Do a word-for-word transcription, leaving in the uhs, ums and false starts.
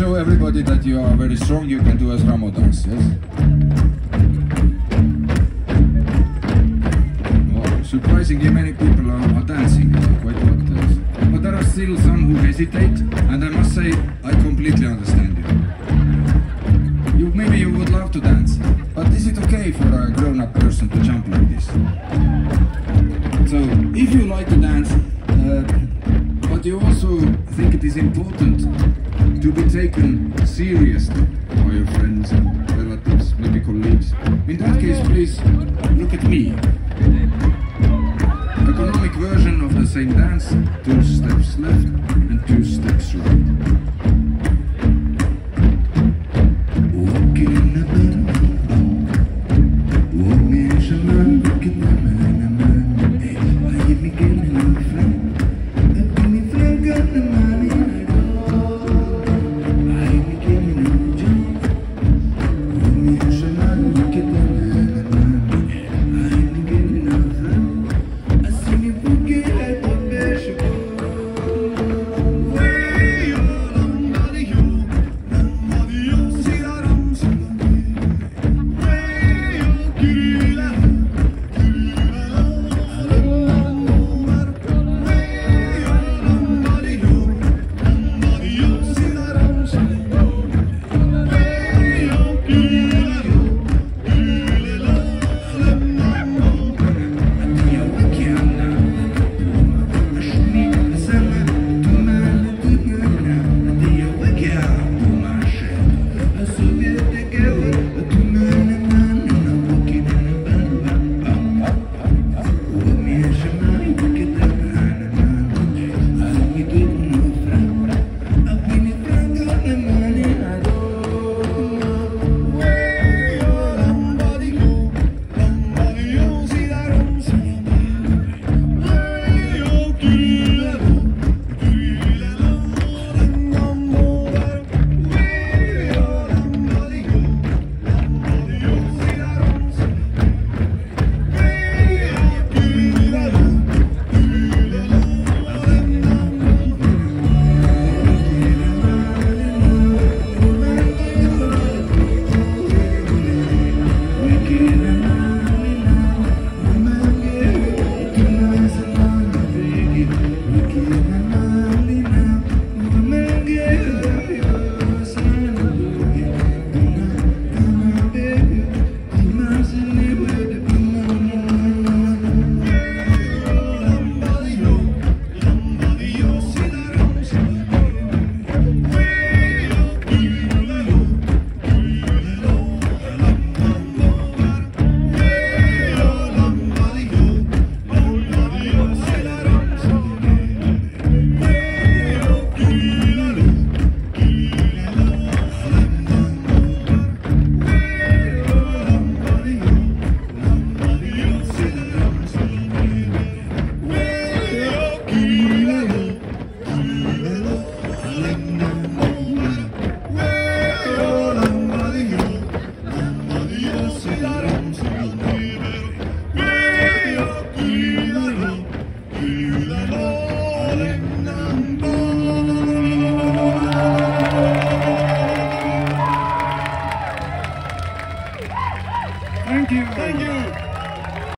show everybody that you are very strong, you can do a Ramo dance, yes? Well, surprisingly many people are, are dancing, quite a lot of dance. But there are still some who hesitate, and I must say, I completely understand you. You maybe you would love to dance, but is it okay for a grown-up person to jump like this? So, if you like to dance, uh, but you also think it is important to be taken seriously by your friends and relatives, maybe colleagues. In that case, please look at me. Economic version of the same dance, two steps left and two steps right.